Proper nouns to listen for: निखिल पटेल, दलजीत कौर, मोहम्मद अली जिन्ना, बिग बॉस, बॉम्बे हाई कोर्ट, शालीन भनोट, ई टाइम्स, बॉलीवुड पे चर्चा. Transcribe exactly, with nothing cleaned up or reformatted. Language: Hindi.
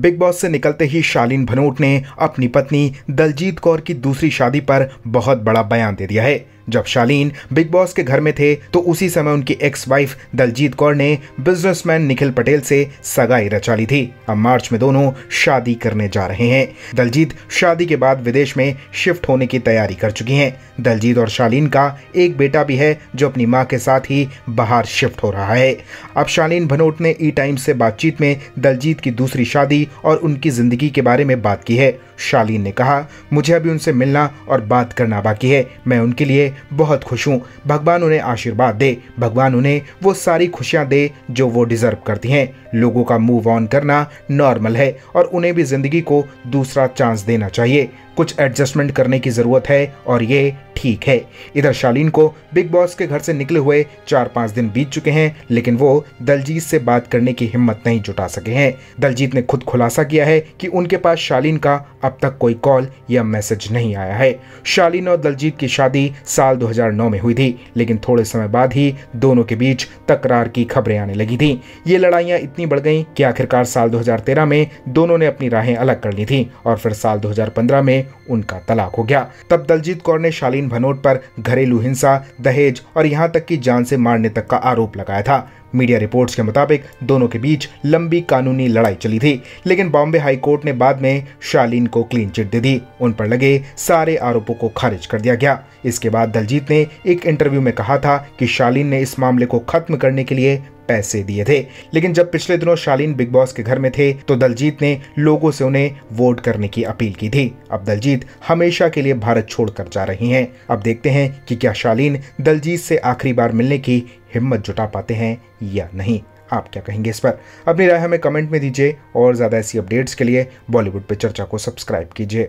बिग बॉस से निकलते ही शालीन भनोट ने अपनी पत्नी दलजीत कौर की दूसरी शादी पर बहुत बड़ा बयान दे दिया है। जब शालीन बिग बॉस के घर में थे तो उसी समय उनकी एक्स वाइफ दलजीत कौर ने बिजनेसमैन निखिल पटेल से सगाई रचा ली थी। अब मार्च में दोनों शादी करने जा रहे हैं। दलजीत शादी के बाद विदेश में शिफ्ट होने की तैयारी कर चुकी हैं। दलजीत और शालीन का एक बेटा भी है जो अपनी मां के साथ ही बाहर शिफ्ट हो रहा है। अब शालीन भनोट ने ई टाइम्स से बातचीत में दलजीत की दूसरी शादी और उनकी जिंदगी के बारे में बात की है। शालीन ने कहा, मुझे अभी उनसे मिलना और बात करना बाकी है। मैं उनके लिए बहुत खुश हूँ। भगवान उन्हें आशीर्वाद दे, भगवान उन्हें वो सारी खुशियाँ दे जो वो डिजर्व करती हैं। लोगों का मूव ऑन करना नॉर्मल है और उन्हें भी जिंदगी को दूसरा चांस देना चाहिए। कुछ एडजस्टमेंट करने की जरूरत है और ये ठीक है। इधर शालीन को बिग बॉस के घर से निकले हुए चार पाँच दिन बीत चुके हैं, लेकिन वो दलजीत से बात करने की हिम्मत नहीं जुटा सके हैं। दलजीत ने खुद खुलासा किया है कि उनके पास शालीन का अब तक कोई कॉल या मैसेज नहीं आया है। शालीन और दलजीत की शादी साल दो हज़ार नौ में हुई थी, लेकिन थोड़े समय बाद ही दोनों के बीच तकरार की खबरें आने लगी थी। ये लड़ाइयाँ इतनी बढ़ गई कि आखिरकार साल दो हज़ार तेरह में दोनों ने अपनी राहें अलग कर ली थी और फिर साल दो हज़ार पंद्रह में उनका तलाक हो गया। तब दलजीत कौर ने शालीन भनोट पर घरेलू हिंसा, दहेज और यहां तक कि जान से मारने तक का आरोप लगाया था। मीडिया रिपोर्ट्स के मुताबिक दोनों के बीच लंबी कानूनी लड़ाई चली थी, लेकिन बॉम्बे हाई कोर्ट ने बाद में शालीन को क्लीन चिट दे दी। उन पर लगे सारे आरोपों को खारिज कर दिया गया। इसके बाद दलजीत ने एक इंटरव्यू में कहा था कि शालीन ने इस मामले को खत्म करने के लिए पैसे दिए थे, लेकिन जब पिछले दिनों शालीन बिग बॉस के घर में थे तो दलजीत ने लोगों से उन्हें वोट करने की अपील की थी। अब दलजीत हमेशा के लिए भारत छोड़कर जा रही हैं। अब देखते हैं कि क्या शालीन दलजीत से आखिरी बार मिलने की हिम्मत जुटा पाते हैं या नहीं। आप क्या कहेंगे इस पर? अपनी राय हमें कमेंट में दीजिए और ज़्यादा ऐसी अपडेट्स के लिए बॉलीवुड पे चर्चा को सब्सक्राइब कीजिए।